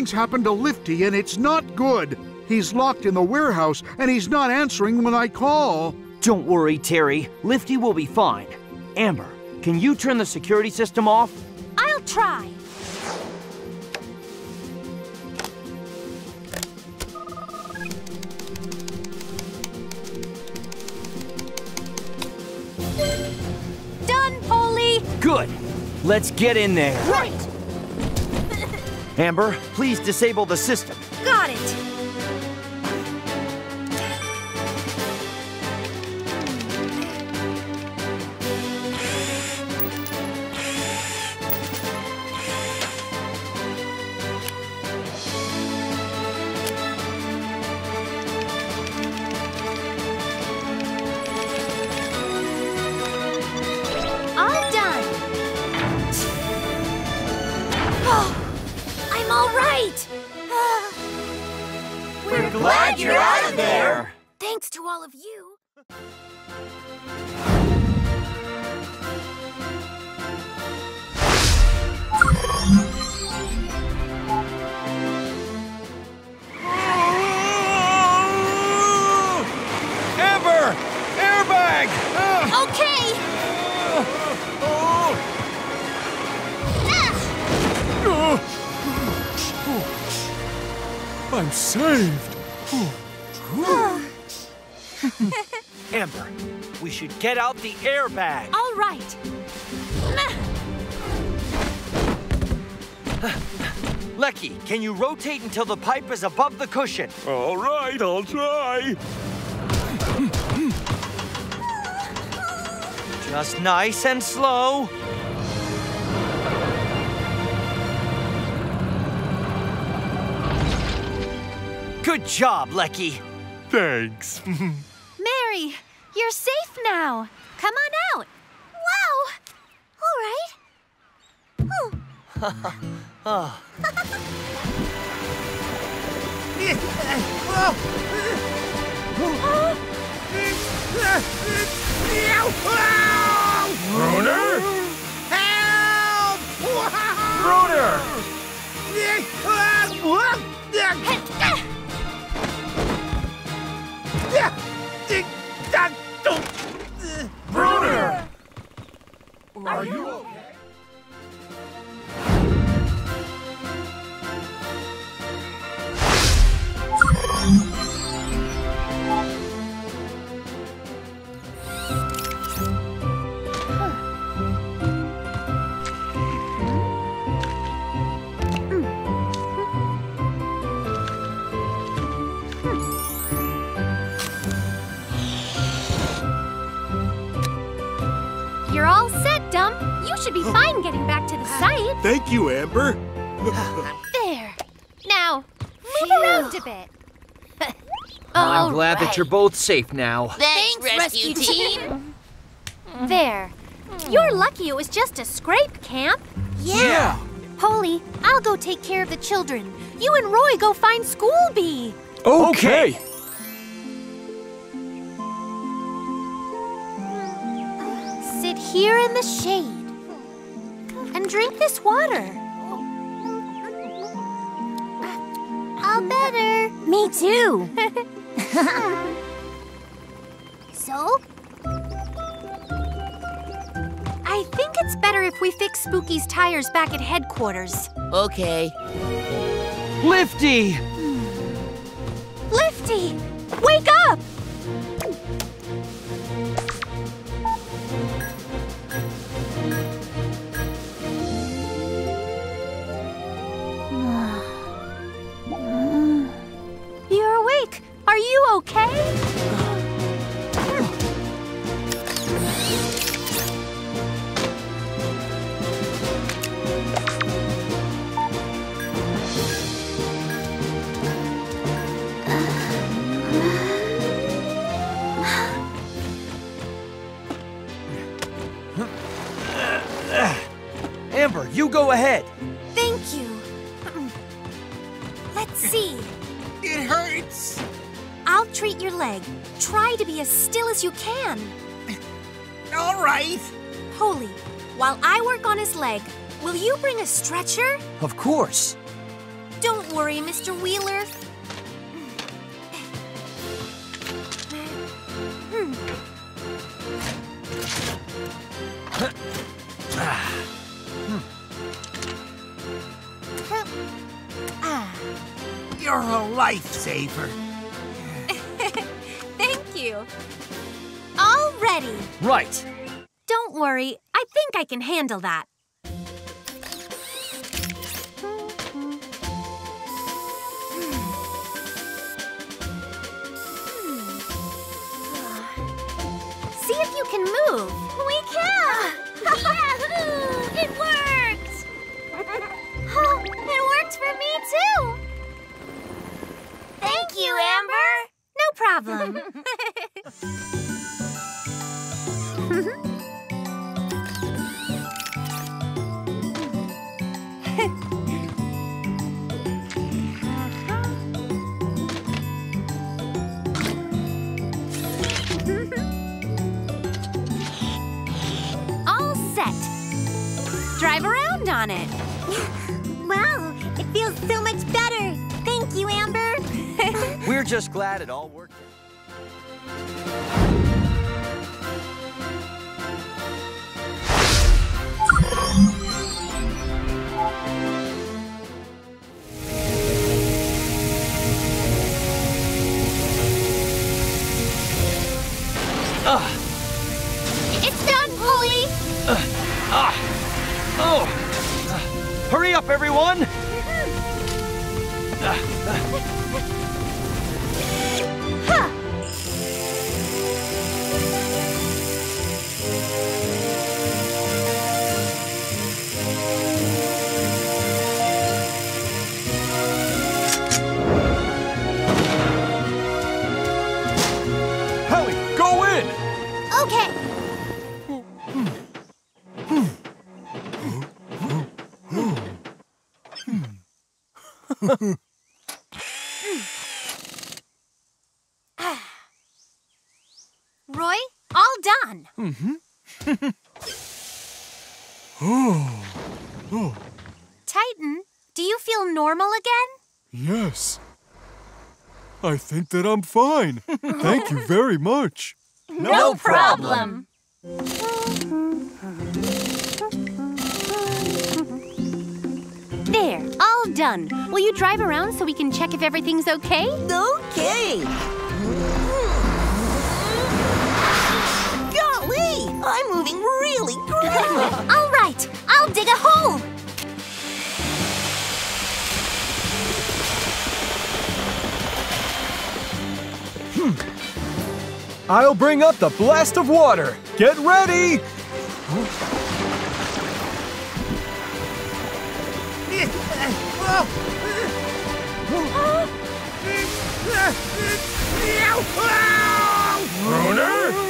Something's happened to Lifty, and it's not good. He's locked in the warehouse, and he's not answering when I call. Don't worry, Terry. Lifty will be fine. Amber, can you turn the security system off? I'll try. Done, Polly! Good. Let's get in there. Right! Amber, please disable the system. Got it. I'm saved! Amber, we should get out the airbag. All right. Lucky, can you rotate until the pipe is above the cushion? All right, I'll try. Just nice and slow. Good job, Lucky. Thanks. Mary, you're safe now. Come on out. Wow. All right. Oh. Bruner? Help! Bruner! Bruder! Are you okay? Should be fine getting back to the site. Thank you, Amber. There. Now, move around a bit. I'm glad that you're both safe now. Thanks rescue team. There. You're lucky it was just a scrape, Camp. Yeah. Polly, I'll go take care of the children. You and Roy go find School Bee. Okay. Sit here in the shade. And drink this water. All better. Me too. So? I think it's better if we fix Spooky's tires back at headquarters. Okay. Lifty! Lifty! Wake up! Are you okay? Amber, you go ahead. Thank you. Let's see. It hurts. I'll treat your leg. Try to be as still as you can. All right. Polly, while I work on his leg, will you bring a stretcher? Of course. Don't worry, Mr. Wheeler. You're a lifesaver. Thank you. All ready. Right. Don't worry. I think I can handle that. See if you can move. We can! Yahoo! It worked! Oh, it worked for me too! Thank you, Amber! No problem. All set. Drive around on it. Wow, it feels so much better. Thank you, Amber. We're just glad it all worked out. It's done, Polly! Hurry up, everyone! Roy, all done. Titan, do you feel normal again? Yes. I think that I'm fine. Thank you very much. No problem. There, all done. Will you drive around so we can check if everything's okay? Okay. Golly, I'm moving really great. All right, I'll dig a hole. I'll bring up the blast of water. Get ready. Bruner?